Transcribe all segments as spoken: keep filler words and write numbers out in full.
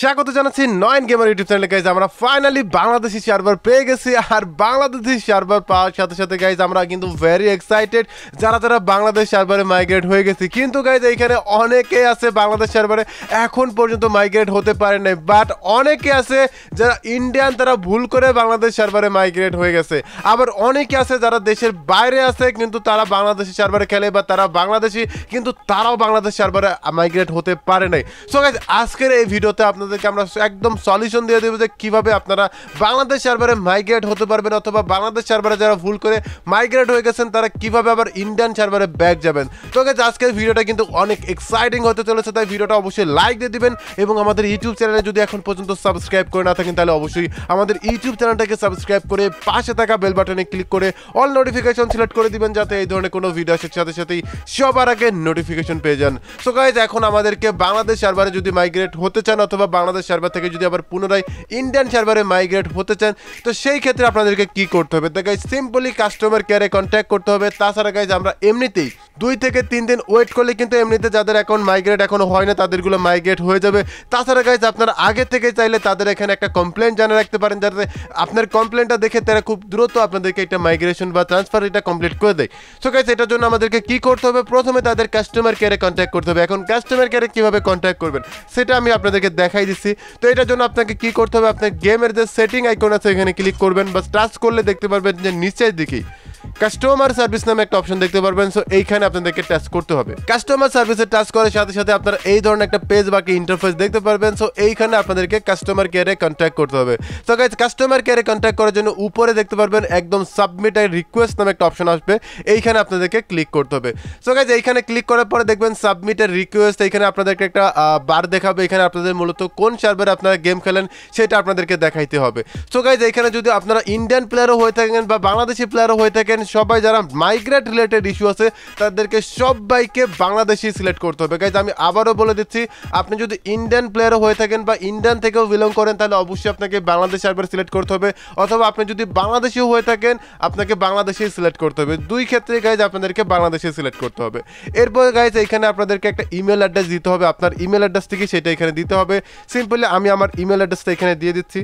স্বাগত জানাচ্ছি Nayan gamer YouTube চ্যানেলে। গাইজ আমরা ফাইনালি বাংলাদেশি সার্ভার পেয়ে গেছি, আর বাংলাদেশি সার্ভার পাওয়ার সাথে সাথে গাইজ আমরা কিন্তু ভেরি এক্সাইটেড যারা যারা বাংলাদেশ সার্ভারে মাইগ্রেট হয়ে গেছি। কিন্তু গাইজ এইখানে অনেকেই আছে বাংলাদেশ সার্ভারে এখন পর্যন্ত মাইগ্রেট হতে পারে নাই, বাট অনেকে আছে যারা ইন্ডিয়ান তারা ভুল করে বাংলাদেশ সার্ভারে মাইগ্রেট হয়ে গেছে। আবার অনেকে আছে যারা দেশের বাইরে আছে কিন্তু তারা বাংলাদেশি সার্ভারে খেলে বা তারা বাংলাদেশি কিন্তু তারাও বাংলাদেশ সার্ভারে মাইগ্রেট হতে পারে নাই। সো গাইজ আজকের এই ভিডিওতে আপনাদের আমরা একদম সলিউশন দিয়ে দেব যে কিভাবে আপনারা বাংলাদেশ সার্ভারে মাইগ্রেট হতে পারবেন, অথবা বাংলাদেশ সার্ভারে যারা ভুল করে মাইগ্রেট হয়ে গেছেন তারা কিভাবে আবার ইন্ডিয়ান সার্ভারে ব্যাক যাবেন। তো গাইজ আজকের ভিডিওটা কিন্তু অনেক এক্সাইটিং হতে চলেছে, তাই ভিডিওটা অবশ্যই লাইক দিয়ে দিবেন এবং আমাদের ইউটিউব চ্যানেলে যদি এখন পর্যন্ত সাবস্ক্রাইব করে না থাকেন তাহলে অবশ্যই আমাদের ইউটিউব চ্যানেলটাকে সাবস্ক্রাইব করে পাশে থাকা বেল বাটনে ক্লিক করে অল নোটিফিকেশন সিলেক্ট করে দিবেন, যাতে এই ধরনের কোনো ভিডিও আসার সাথে সাথেই সবার আগে নোটিফিকেশন পেয়ে যান। সো গাইজ এখন আমাদেরকে বাংলাদেশ সার্ভারে যদি মাইগ্রেট হতে চান অথবা বাংলাদেশ সার্ভার থেকে যদি আবার পুনরায় ইন্ডিয়ান সার্ভারে মাইগ্রেট হতে চান, তো সেই ক্ষেত্রে আপনাদেরকে কি করতে হবে? তো গাইজ সিম্পলি কাস্টমার কেয়ারে কন্ট্যাক্ট করতে হবে। তাছাড়া গাইজ আমরা এমনিতেই দুই থেকে তিন দিন ওয়েট করলে কিন্তু এমনিতে যাদের অ্যাকাউন্ট মাইগ্রেট এখনও হয় না তাদেরগুলো মাইগ্রেট হয়ে যাবে। তাছাড়া গাইজ আপনারা আগে থেকে চাইলে তাদের এখানে একটা কমপ্লেন জানিয়ে রাখতে পারেন, যাতে আপনার কমপ্লেনটা দেখে তারা খুব দ্রুত আপনাদেরকে একটা মাইগ্রেশন বা ট্রান্সফার এটা কমপ্লিট করে দেয়। সো গাইজ এটার জন্য আমাদেরকে কী করতে হবে? প্রথমে তাদের কাস্টমার কেয়ারে কন্ট্যাক্ট করতে হবে। এখন কাস্টমার কেয়ারে কীভাবে কন্ট্যাক্ট করবেন সেটা আমি আপনাদেরকে দেখাই দিচ্ছি। তো এটার জন্য আপনাকে কি করতে হবে? আপনার গেমের যে সেটিং আইকন আছে এখানে ক্লিক করবেন, বা টাচ করলে দেখতে পারবেন যে নিচের দিকে কাস্টমার সার্ভিস নামে একটা অপশন দেখতে পারবেন। সো এইখানে আপনাদেরকে টাচ করতে হবে। কাস্টমার সার্ভিসে টাচ করার সাথে সাথে আপনারা এই ধরনের একটা পেজ বাকি ইন্টারফেস দেখতে পারবেন। সো এইখানে আপনাদেরকে কাস্টমার কেয়ারে কন্ট্যাক্ট করতে হবে। সো গাইজ কাস্টমার কেয়ারে কন্ট্যাক্ট করার জন্য উপরে দেখতে পারবেন একদম সাবমিট আই রিকোয়েস্ট নামে একটা অপশন আসবে, এইখানে আপনাদেরকে ক্লিক করতে হবে। সো গাইজ এইখানে ক্লিক করার পরে দেখবেন সাবমিট আই রিকোয়েস্ট, এইখানে আপনাদেরকে একটা বার দেখাবে। এখানে আপনাদের মূলত কোন সার্ভারে আপনারা গেম খেলেন সেটা আপনাদেরকে দেখাইতে হবে। সো গাইজ এইখানে যদি আপনারা ইন্ডিয়ান প্লেয়ারও হয়ে থাকেন বা বাংলাদেশি প্লেয়ারও হয়ে থাকেন, সবাই যারা মাইগ্রেট রিলেটেড ইস্যু আছে তাদেরকে সবাইকে বাংলাদেশি সিলেক্ট করতে হবে। গাইজ আমি আবারও বলে দিচ্ছি, আপনি যদি ইন্ডিয়ান প্লেয়ারও হয়ে থাকেন বা ইন্ডিয়ান থেকেও বিলং করেন তাহলে অবশ্যই আপনাকে বাংলাদেশ সার্ভার সিলেক্ট করতে হবে, অথবা আপনি যদি বাংলাদেশিও হয়ে থাকেন আপনাকে বাংলাদেশি সিলেক্ট করতে হবে। দুই ক্ষেত্রে গাইজ আপনাদেরকে বাংলাদেশি সিলেক্ট করতে হবে। এরপরে গাইজ এখানে আপনাদেরকে একটা ইমেল অ্যাড্রেস দিতে হবে। আপনার ইমেল অ্যাড্রেস থেকে সেটা এখানে দিতে হবে। সিম্পলি আমি আমার ইমেল অ্যাড্রেসটা এখানে দিয়ে দিচ্ছি।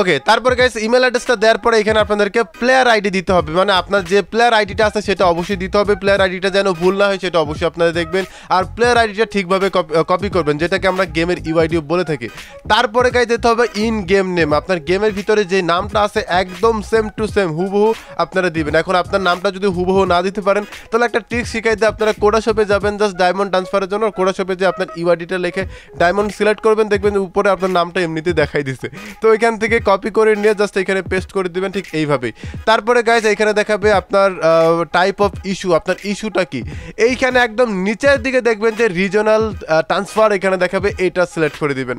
ওকে, তারপর গাইজ ইমেল অ্যাড্রেসটা দেওয়ার পরে এখানে আপনাদেরকে প্লেয়ার আইডি দিতে হবে, মানে আপনার যে প্লেয়ার আইডিটা আছে সেটা অবশ্যই দিতে হবে। প্লেয়ার আইডিটা যেন ভুল না হয় সেটা অবশ্যই আপনারা দেখবেন, আর প্লেয়ার আইডিটা ঠিকভাবে কপি করবেন, যেটাকে আমরা গেমের ইউআইডিও বলে থাকি। তারপরে গাইজ দিতে হবে ইন গেম নেম, আপনার গেমের ভিতরে যে নামটা আছে একদম সেম টু সেম হুবহু আপনারা দিবেন। এখন আপনার নামটা যদি হুবহু না দিতে পারেন তাহলে একটা ট্রিক শিখাই দিয়ে আপনারা কোডা শপে যাবেন জাস্ট ডায়মন্ড ট্রান্সফারের জন্য। কোডা শপে যে আপনার ইউআইডিটা লিখে ডায়মন্ড সিলেক্ট করবেন, দেখবেন উপরে আপনার নামটা এমনিতে দেখাই দিচ্ছে। তো ওইখান থেকে কপি করে নিয়ে জাস্ট এখানে পেস্ট করে দিবেন, ঠিক এইভাবেই। তারপরে গাইজ এখানে দেখাবে আপনার টাইপ অফ ইস্যু, আপনার ইস্যুটা কি। এইখানে একদম নিচের দিকে দেখবেন যে রিজনাল ট্রান্সফার এখানে দেখাবে, এটা সিলেক্ট করে দিবেন।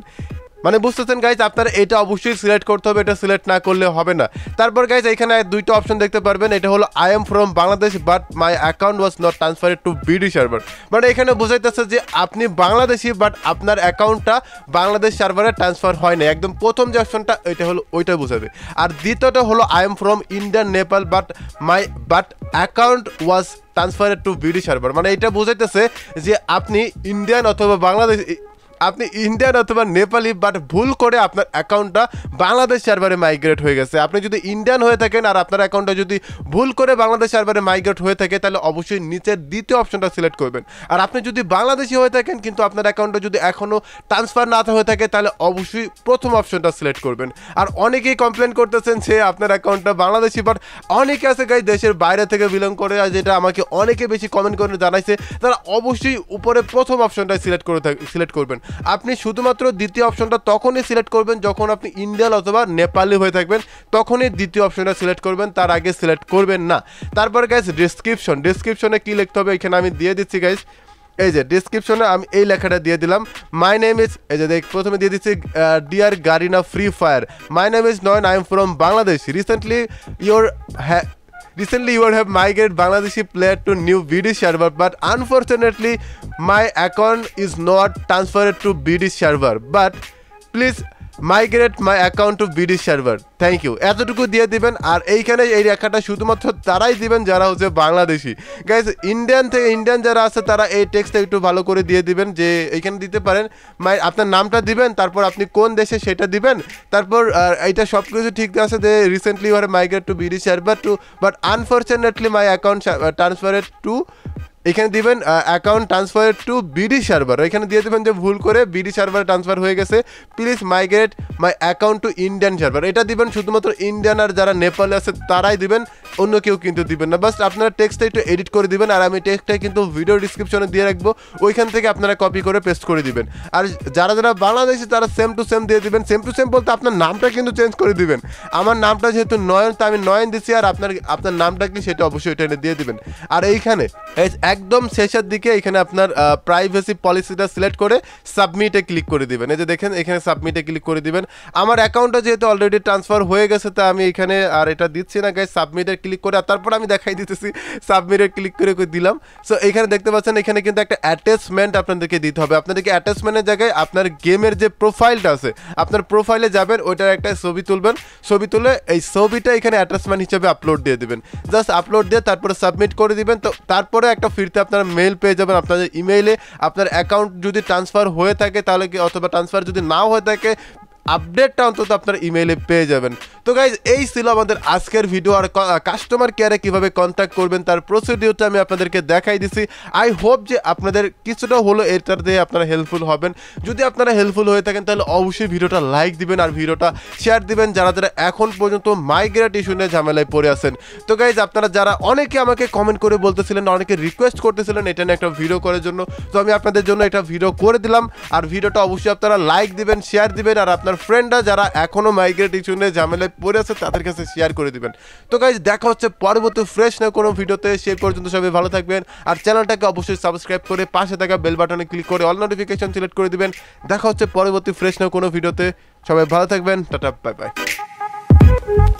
মানে বুঝতেছেন গাইজ, আপনারা এটা অবশ্যই সিলেক্ট করতে হবে, এটা সিলেক্ট না করলে হবে না। তারপর গাইজ এখানে দুইটা অপশন দেখতে পারবেন, এটা হলো I am from Bangladesh but my account was not transferred to BD server. মানে এখানে বোঝাইতেছে যে আপনি বাংলাদেশি বাট আপনার অ্যাকাউন্টটা বাংলাদেশ সার্ভারে ট্রান্সফার হয় না। একদম প্রথম যে অপশনটা এটা হলো ওইটা বোঝাবে। আর দ্বিতীয়টা হলো I am from Indian Nepal but my but account was transferred to BD server. মানে এটা বোঝাইতেছে যে আপনি ইন্ডিয়ান অথবা বাংলাদেশ আপনি ইন্ডিয়ান অথবা নেপালি বাট ভুল করে আপনার অ্যাকাউন্টটা বাংলাদেশ সার্ভারে মাইগ্রেট হয়ে গেছে। আপনি যদি ইন্ডিয়ান হয়ে থাকেন আর আপনার অ্যাকাউন্টটা যদি ভুল করে বাংলাদেশ সার্ভারে মাইগ্রেট হয়ে থাকে তাহলে অবশ্যই নিচের দ্বিতীয় অপশনটা সিলেক্ট করবেন। আর আপনি যদি বাংলাদেশি হয়ে থাকেন কিন্তু আপনার অ্যাকাউন্টটা যদি এখনও ট্রান্সফার না হয়ে থাকে তাহলে অবশ্যই প্রথম অপশনটা সিলেক্ট করবেন। আর অনেকেই কমপ্লেন করতেছেন যে আপনার অ্যাকাউন্টটা বাংলাদেশি, বাট অনেকে আছে গাইজ দেশের বাইরে থেকে বিলং করে, আর যেটা আমাকে অনেকে বেশি কমেন্ট করে জানাইছে, তারা অবশ্যই উপরে প্রথম অপশনটা সিলেক্ট করে সিলেক্ট করবেন। আপনি শুধুমাত্র দ্বিতীয় অপশনটা তখনই সিলেক্ট করবেন যখন আপনি ইন্ডিয়ান অথবা নেপালি হয়ে থাকবেন, তখনই দ্বিতীয় অপশনটা সিলেক্ট করবেন, তার আগে সিলেক্ট করবেন না। তারপর গাইজ ডেসক্রিপশন, ডেসক্রিপশনে কী লিখতে হবে এখানে আমি দিয়ে দিচ্ছি গাইজ। এই যে ডিসক্রিপশনে আমি এই লেখাটা দিয়ে দিলাম, মাই নেম ইজ, এই যে দেখ প্রথমে দিয়ে দিচ্ছি dear Garena free fire, my name is Nayan, I am from Bangladesh, recently your হ্যা Recently you have migrated Bangladeshi player to new B D server but unfortunately my account is not transferred to B D server but please migrate my account to B D server. Thank you. এতটুকু দিয়ে দিবেন আর এইখানে এই লেখাটা শুধুমাত্র তারাই দিবেন যারা হচ্ছে বাংলাদেশি। গাইস ইন্ডিয়ান থেকে ইন্ডিয়ান যারা আছে তারা এই টেক্সটটা একটু ভালো করে দিয়ে দিবেন যে এইখানে দিতে পারেন মাই আপনার নামটা দিবেন তারপর আপনি কোন দেশে সেটা দিবেন তারপর এইটা সবকিছু ঠিক আছে যে recently or migrate to BD server to but unfortunately my account transferred to এখানে দিবেন account transfer to BD server এখানে দিয়ে দেবেন যে ভুল করে বিডি সার্ভার ট্রান্সফার হয়ে গেছে please migrate my account to Indian server এটা দিবেন শুধুমাত্র ইন্ডিয়ান আর যারা নেপালে আছে তারাই দিবেন অন্য কেউ কিন্তু দিবেন না বাস আপনারা টেক্সটটা একটু এডিট করে দিবেন আর আমি টেক্সটটা কিন্তু ভিডিও ডিসক্রিপশনে দিয়ে রাখবো ওইখান থেকে আপনারা কপি করে পেস্ট করে দিবেন আর যারা যারা বাংলাদেশি তারা সেম টু সেম দিয়ে দিবেন সেম টু সেম বলতে আপনার নামটা কিন্তু চেঞ্জ করে দিবেন আমার নামটা যেহেতু নয়ন তা আমি নয়ন দিচ্ছি আর আপনার আপনার নামটা কি সেটা অবশ্যই এটা দিয়ে দিবেন আর এইখানে একদম শেষের দিকে এখানে আপনার প্রাইভেসি পলিসিটা সিলেক্ট করে সাবমিটে ক্লিক করে দিবেন এই যে দেখেন এখানে সাবমিটে ক্লিক করে দিবেন আমার অ্যাকাউন্টটা যেহেতু অলরেডি ট্রান্সফার হয়ে গেছে তা আমি এখানে আর এটা দিচ্ছি না গাইস সাবমিটে ক্লিক করে তারপর আমি দেখাই দিতেছি সাবমিটে ক্লিক করে দিলাম সো এখানে দেখতে পাচ্ছেন এখানে কিন্তু একটা অ্যাটাচমেন্ট আপনাদেরকে দিতে হবে আপনাদেরকে অ্যাটাচমেন্টের জায়গায় আপনার গেমের যে প্রোফাইলটা আছে আপনার প্রোফাইলে যাবেন ওইটার একটা ছবি তুলবেন ছবি তুলে এই ছবিটা এখানে অ্যাটাচমেন্ট হিসেবে আপলোড দিয়ে দেবেন জাস্ট আপলোড দিয়ে তারপরে সাবমিট করে দিবেন তো তারপরে একটা ফিরতে আপনারা মেল পেয়ে যাবেন আপনাদের ইমেইলে আপনার অ্যাকাউন্ট যদি ট্রান্সফার হয়ে থাকে তাহলে কি অথবা ট্রান্সফার যদি নাও হয়ে থাকে আপডেটটা অন্তত আপনার ইমেইলে পেয়ে যাবেন তো গাইজ এই ছিল আমাদের আজকের ভিডিও আর কাস্টমার কেয়ারে কীভাবে কন্ট্যাক্ট করবেন তার প্রসিডিওরটা আমি আপনাদেরকে দেখাই দিছি আই হোপ যে আপনাদের কিছুটা হলো এটার দিয়ে আপনারা হেল্পফুল হবেন যদি আপনারা হেল্পফুল হয়ে থাকেন তাহলে অবশ্যই ভিডিওটা লাইক দিবেন আর ভিডিওটা শেয়ার দিবেন যারা যারা এখন পর্যন্ত মাইগ্রেট ইস্যু নিয়ে ঝামেলায় পড়ে আছেন তো গাইজ আপনারা যারা অনেকে আমাকে কমেন্ট করে বলতেছিলেন অনেকে রিকোয়েস্ট করতেছিলেন এটা নিয়ে একটা ভিডিও করার জন্য তো আমি আপনাদের জন্য একটা ভিডিও করে দিলাম আর ভিডিওটা অবশ্যই আপনারা লাইক দিবেন শেয়ার দিবেন আর আপনার ফ্রেন্ডরা যারা এখনও মাইগ্রেট ইস্যু নিয়ে ঝামেলায় পড়ে আছে তাদের কাছে শেয়ার করে দিবেন তো গাইজ দেখা হচ্ছে পরবর্তী ফ্রেশ না কোনো ভিডিওতে সেই পর্যন্ত সবাই ভালো থাকবেন আর চ্যানেলটাকে অবশ্যই সাবস্ক্রাইব করে পাশে থাকা বেল বাটনে ক্লিক করে অল নোটিফিকেশন সিলেক্ট করে দিবেন দেখা হচ্ছে পরবর্তী ফ্রেশ না কোনো ভিডিওতে সবাই ভালো থাকবেন টাটা বাই বাই।